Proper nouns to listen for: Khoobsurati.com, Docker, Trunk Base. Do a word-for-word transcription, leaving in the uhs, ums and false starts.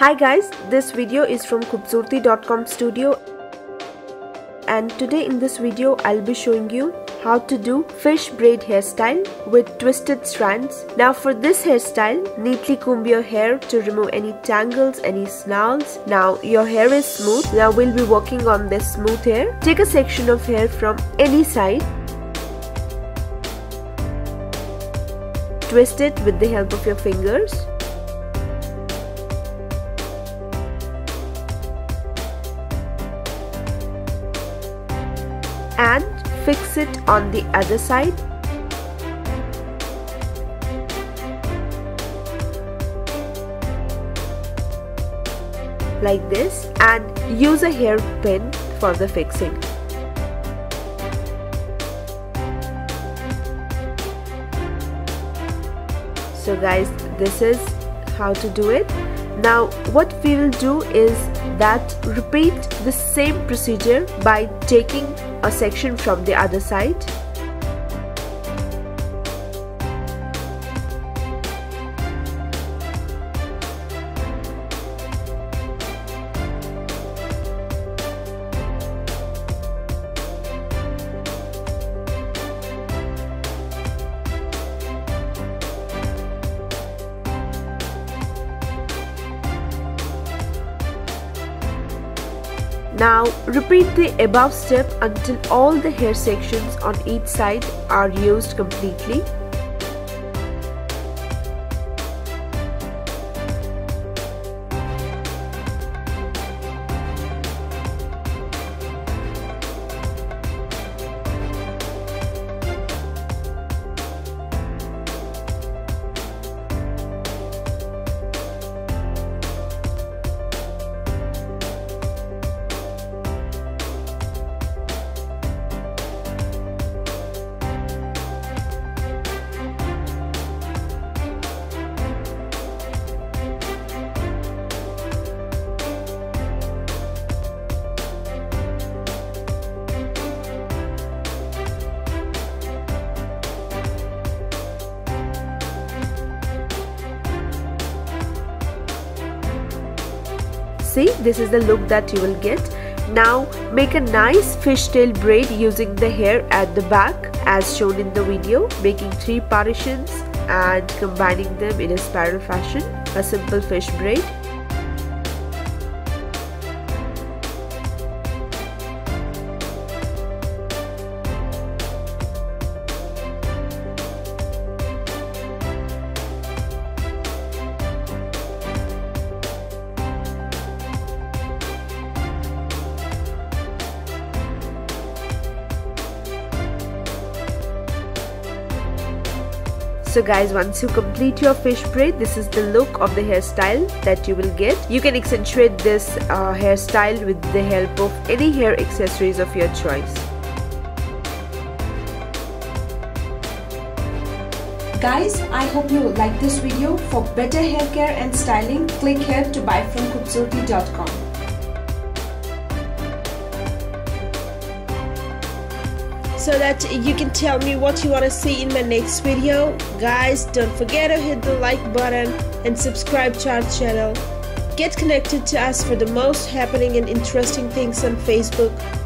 Hi guys, this video is from Khoobsurati dot com studio, and today in this video I'll be showing you how to do fish braid hairstyle with twisted strands. Now for this hairstyle, neatly comb your hair to remove any tangles, any snarls. Now your hair is smooth. Now we'll be working on this smooth hair. Take a section of hair from any side. Twist it with the help of your fingers. And fix it on the other side. Like this, and use a hairpin for the fixing. So guys, this is how to do it. Now what we will do is that repeat the same procedure by taking a section from the other side. Now repeat the above step until all the hair sections on each side are used completely. See, this is the look that you will get. Now make a nice fishtail braid using the hair at the back as shown in the video, making three partitions and combining them in a spiral fashion. A simple fish braid. So guys, once you complete your fish braid, this is the look of the hairstyle that you will get. You can accentuate this uh, hairstyle with the help of any hair accessories of your choice. Guys, I hope you like this video. For better hair care and styling, click here to buy from Khoobsurati dot com. So that you can tell me what you want to see in my next video. Guys, don't forget to hit the like button and subscribe to our channel. Get connected to us for the most happening and interesting things on Facebook.